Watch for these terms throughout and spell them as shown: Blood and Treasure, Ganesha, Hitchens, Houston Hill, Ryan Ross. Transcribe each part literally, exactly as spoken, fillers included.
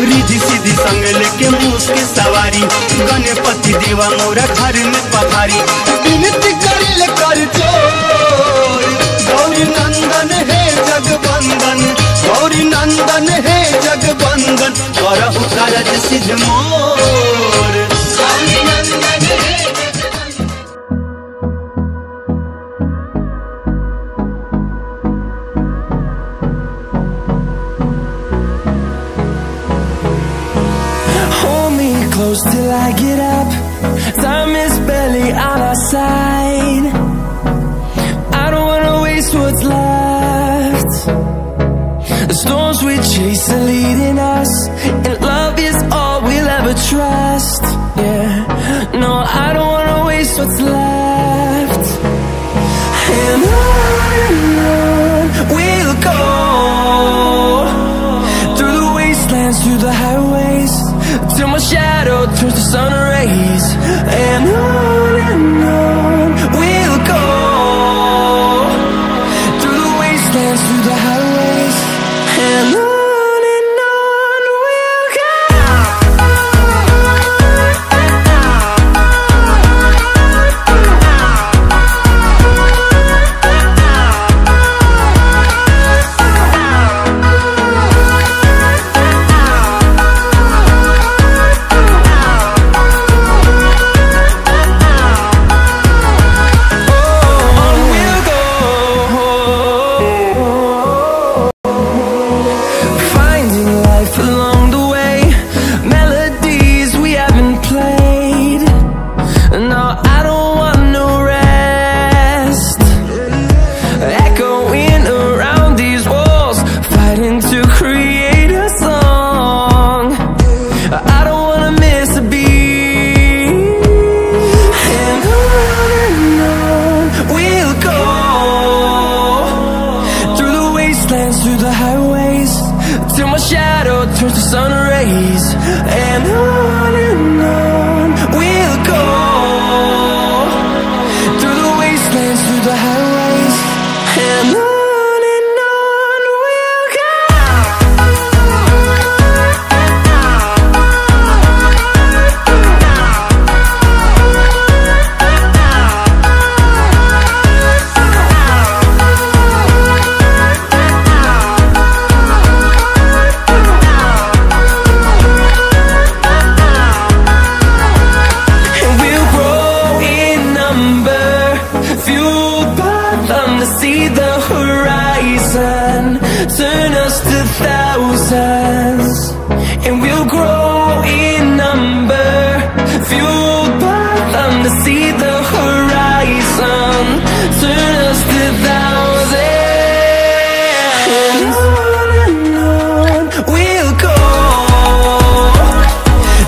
रिझी सीधी संग लेके मूस के सवारी, गणपति देवा मोरा घर में पधारी। विनती करिल कर जोर, गौरी नंदन हे जगवंदन, गौरी नंदन हे जगवंदन, करहु कारज सिद्ध मोर। Close till I get up, time is barely on our side. I don't wanna waste what's left. The storms we chase are leading us, and love is all we'll ever trust. Yeah, no, I don't wanna waste what's left. And on we'll go, through the wastelands, through the highways, till my shadow turns to sun rays. And on and on we'll go, through the wastelands, through the highways, and on. Through the highways, till my shadow turns to sun rays. And on and on we'll go, through the wastelands, through the highways, and on. See the horizon, turn us to thousands, and we'll grow in number, fueled by them. To see the horizon, turn us to thousands, and on and on we'll go,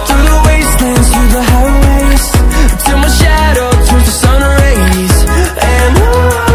through the wastelands, through the highways, till my shadow turns to sun rays. And on and on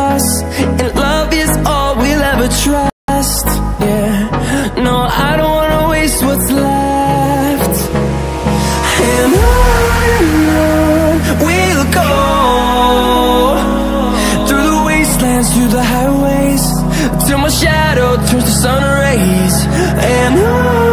us, and love is all we'll ever trust. Yeah, no, I don't wanna waste what's left. And on and on we'll go, through the wastelands, through the highways, till my shadow turns to sun rays. And I